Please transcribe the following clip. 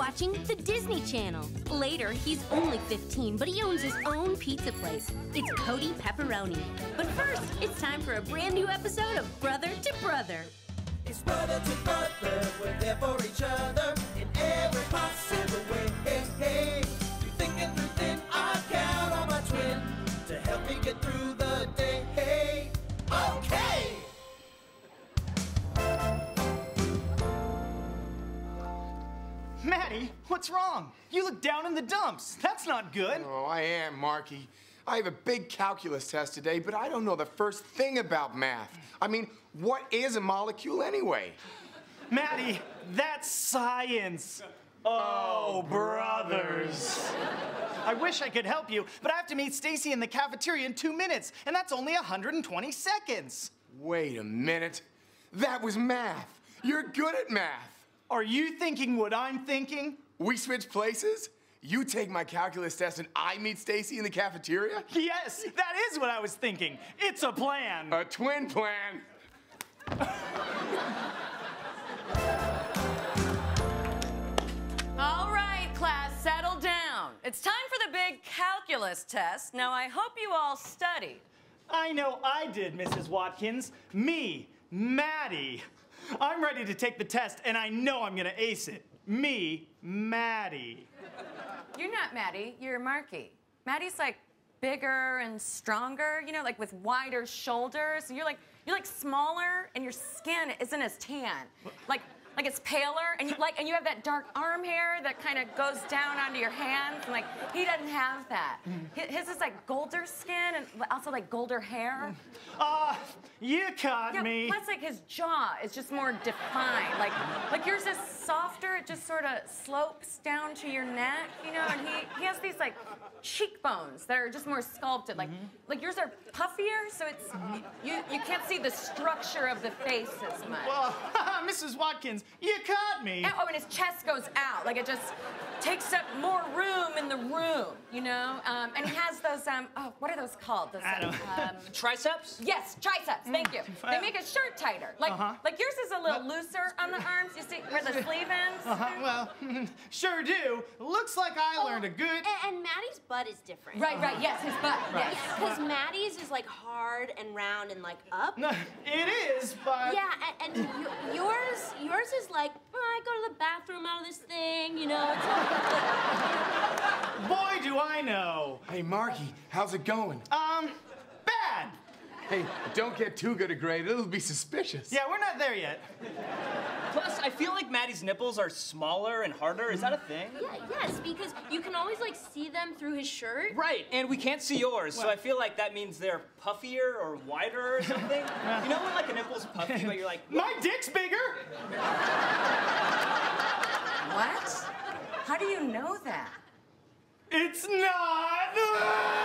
watching the Disney Channel. Later, he's only 15, but he owns his own pizza place. It's Cody Pepperoni. But first, it's time for a brand new episode of Brother to Brother. It's brother to brother, we're there for each other in every possible way. Hey, hey, through thick and through thin, I count on my twin to help me get through the day. Hey, okay! Maddie, what's wrong? You look down in the dumps. That's not good. Oh, I am, Marky. I have a big calculus test today, but I don't know the first thing about math. I mean, what is a molecule anyway? Maddie, that's science. Oh, brothers. I wish I could help you, but I have to meet Stacy in the cafeteria in 2 minutes, and that's only 120 seconds. Wait a minute. That was math. You're good at math. Are you thinking what I'm thinking? We switch places? You take my calculus test and I meet Stacy in the cafeteria? Yes, that is what I was thinking. It's a plan. A twin plan. All right, class, settle down. It's time for the big calculus test. Now, I hope you all studied. I know I did, Mrs. Watkins. Me, Maddie. I'm ready to take the test, and I know I'm gonna ace it. Me, Maddie. You're not Maddie, you're Marky. Maddie's like bigger and stronger, you know, like with wider shoulders. You're like smaller, and your skin isn't as tan. Like it's paler, and you have that dark arm hair that kind of goes down onto your hands, and like he doesn't have that. His is like golder skin and also like golder hair. You caught me. Plus, like his jaw is just more defined. Like yours is softer. It just sort of slopes down to your neck, you know. And he has these like cheekbones that are just more sculpted. Like yours are puffier, so it's you can't see the structure of the face as much. Well, Mrs. Watkins. You caught me. And, oh, and his chest goes out. Like, it just takes up more room in the room, you know? And he has those, what are those called? Those, I don't triceps? Yes, triceps. Thank you. They make his shirt tighter. Like yours is a little looser on the arms, you see, where the sleeve ends. Well, sure do. Looks like I learned a good... And Maddie's butt is different. Right, yes, his butt. Right. Yes, because Maddie's is, like, hard and round and, like, up. No, it is, but... Yeah, and yours is like, I go to the bathroom out of this thing, you know. It's like... Boy, do I know. Hey, Marky, how's it going? Bad. Hey, don't get too good a grade. It'll be suspicious. Yeah, we're not there yet. Plus, I feel like Maddie's nipples are smaller and harder. Is that a thing? Yeah, yes, because you can always, like, see them through his shirt. Right, and we can't see yours, well, so I feel like that means they're puffier or wider or something. You know when, like, a nipple's puffy, but you're like... What? My dick's bigger! What? How do you know that? It's not!